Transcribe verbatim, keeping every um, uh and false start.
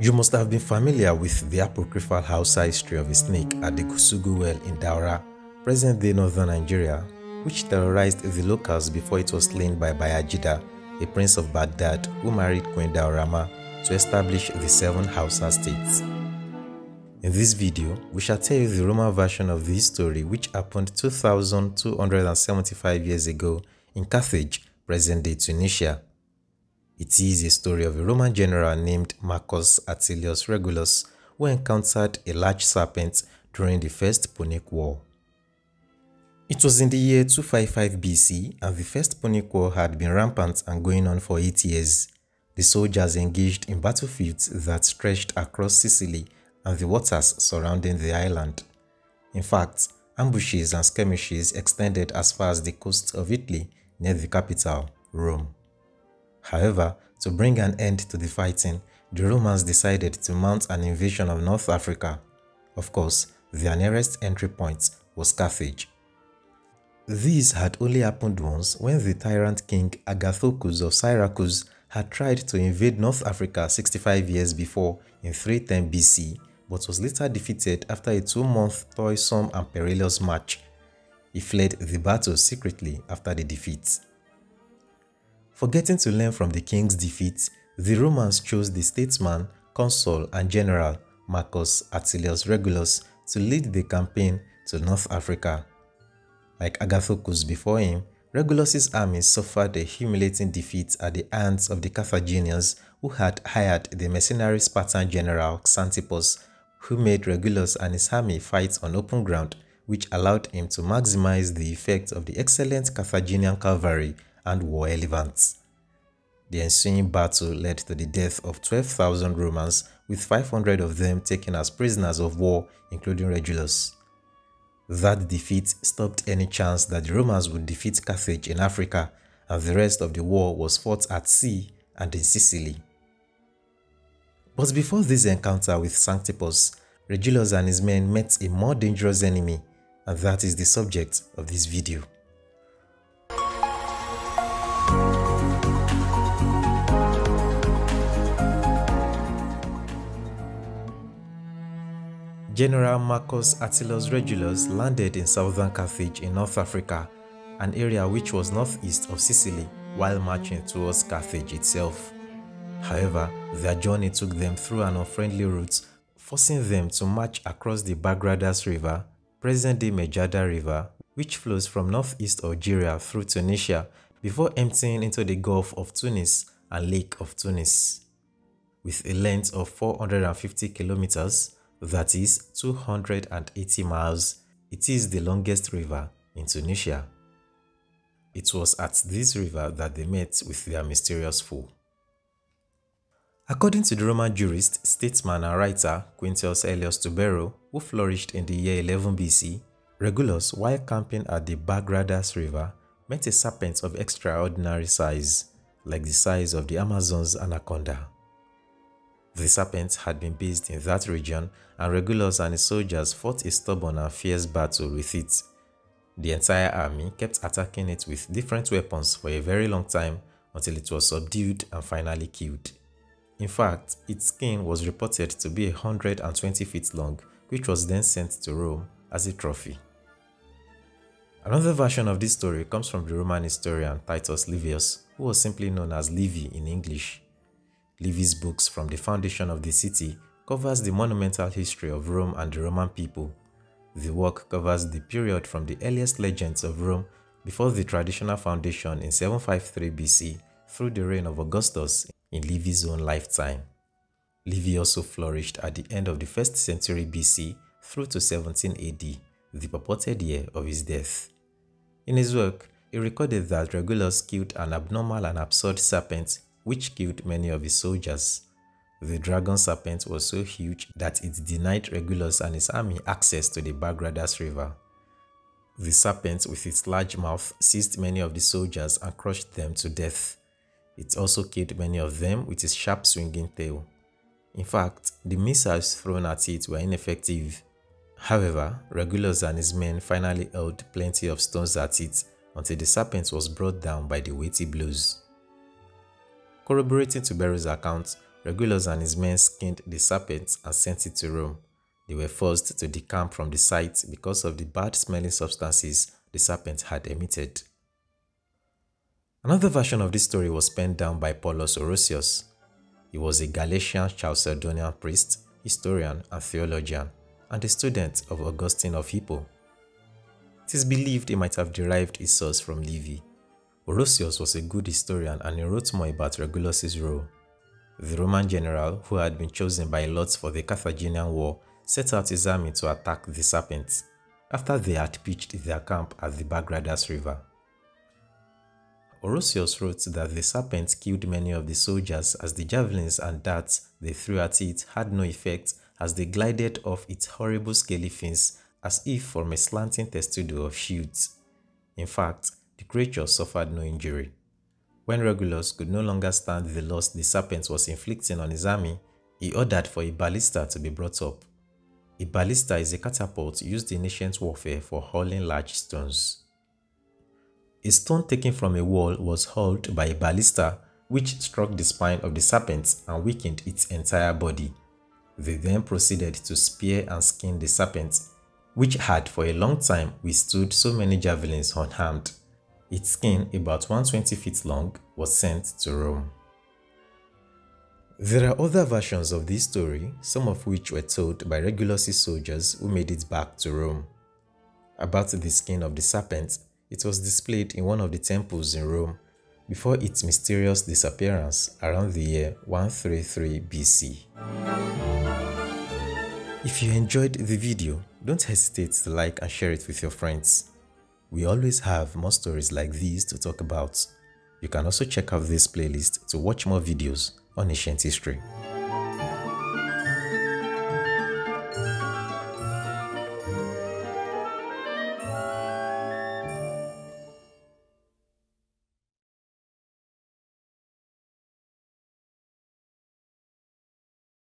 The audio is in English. You must have been familiar with the apocryphal Hausa history of a snake at the Kusugu well in Daura, present-day northern Nigeria, which terrorized the locals before it was slain by Bayajida, a prince of Baghdad who married Queen Daurama to establish the seven Hausa states. In this video, we shall tell you the Roman version of this story, which happened two thousand two hundred seventy-five years ago in Carthage, present-day Tunisia. It is a story of a Roman general named Marcus Atilius Regulus who encountered a large serpent during the First Punic War. It was in the year two fifty-five B C and the First Punic War had been rampant and going on for eight years. The soldiers engaged in battlefields that stretched across Sicily and the waters surrounding the island. In fact, ambushes and skirmishes extended as far as the coast of Italy near the capital, Rome. However, to bring an end to the fighting, the Romans decided to mount an invasion of North Africa. Of course, their nearest entry point was Carthage. This had only happened once, when the tyrant king Agathocles of Syracuse had tried to invade North Africa sixty-five years before in three ten B C, but was later defeated after a two-month toilsome and perilous march. He fled the battle secretly after the defeat. Forgetting to learn from the king's defeat, the Romans chose the statesman, consul, and general Marcus Atilius Regulus to lead the campaign to North Africa. Like Agathocles before him, Regulus's army suffered a humiliating defeat at the hands of the Carthaginians, who had hired the mercenary Spartan general Xantippus, who made Regulus and his army fight on open ground, which allowed him to maximize the effect of the excellent Carthaginian cavalry and war elephants. The ensuing battle led to the death of twelve thousand Romans, with five hundred of them taken as prisoners of war, including Regulus. That defeat stopped any chance that the Romans would defeat Carthage in Africa, and the rest of the war was fought at sea and in Sicily. But before this encounter with Xantippus, Regulus and his men met a more dangerous enemy, and that is the subject of this video. General Marcus Atilius Regulus landed in southern Carthage in North Africa, an area which was northeast of Sicily, while marching towards Carthage itself. However, their journey took them through an unfriendly route, forcing them to march across the Baghdad River, present-day Medjerda River, which flows from northeast Algeria through Tunisia before emptying into the Gulf of Tunis and Lake of Tunis. With a length of four hundred fifty kilometers, that is two hundred eighty miles, it is the longest river in Tunisia. It was at this river that they met with their mysterious foe. According to the Roman jurist, statesman and writer Quintus Elius Tubero, who flourished in the year eleven B C, Regulus, while camping at the Bagradas River, met a serpent of extraordinary size, like the size of the Amazon's anaconda. The serpent had been based in that region, and Regulus and his soldiers fought a stubborn and fierce battle with it. The entire army kept attacking it with different weapons for a very long time, until it was subdued and finally killed. In fact, its skin was reported to be one hundred twenty feet long, which was then sent to Rome as a trophy. Another version of this story comes from the Roman historian Titus Livius, who was simply known as Livy in English. Livy's Books from the Foundation of the City covers the monumental history of Rome and the Roman people. The work covers the period from the earliest legends of Rome before the traditional foundation in seven fifty-three B C through the reign of Augustus in Livy's own lifetime. Livy also flourished at the end of the first century B C through to seventeen A D, the purported year of his death. In his work, he recorded that Regulus killed an abnormal and absurd serpent which killed many of his soldiers. The dragon serpent was so huge that it denied Regulus and his army access to the Bagradas River. The serpent, with its large mouth, seized many of the soldiers and crushed them to death. It also killed many of them with its sharp swinging tail. In fact, the missiles thrown at it were ineffective. However, Regulus and his men finally hurled plenty of stones at it until the serpent was brought down by the weighty blows. Corroborating Tubero's account, Regulus and his men skinned the serpent and sent it to Rome. They were forced to decamp from the site because of the bad-smelling substances the serpent had emitted. Another version of this story was penned down by Paulus Orosius. He was a Galatian Chalcedonian priest, historian, and theologian, and a student of Augustine of Hippo. It is believed he might have derived his source from Livy. Orosius was a good historian and he wrote more about Regulus's role. The Roman general, who had been chosen by lots for the Carthaginian War, set out his army to attack the serpents, after they had pitched their camp at the Medjerda River. Orosius wrote that the serpent killed many of the soldiers as the javelins and darts they threw at it had no effect as they glided off its horrible scaly fins as if from a slanting testudo of shields. In fact, the creature suffered no injury. When Regulus could no longer stand the loss the serpent was inflicting on his army, he ordered for a ballista to be brought up. A ballista is a catapult used in ancient warfare for hurling large stones. A stone taken from a wall was hauled by a ballista, which struck the spine of the serpent and weakened its entire body. They then proceeded to spear and skin the serpent, which had for a long time withstood so many javelins unharmed. Its skin, about one hundred twenty feet long, was sent to Rome. There are other versions of this story, some of which were told by Regulus's soldiers who made it back to Rome. About the skin of the serpent, it was displayed in one of the temples in Rome before its mysterious disappearance around the year one thirty-three B C. If you enjoyed the video, don't hesitate to like and share it with your friends. We always have more stories like these to talk about. You can also check out this playlist to watch more videos on ancient history.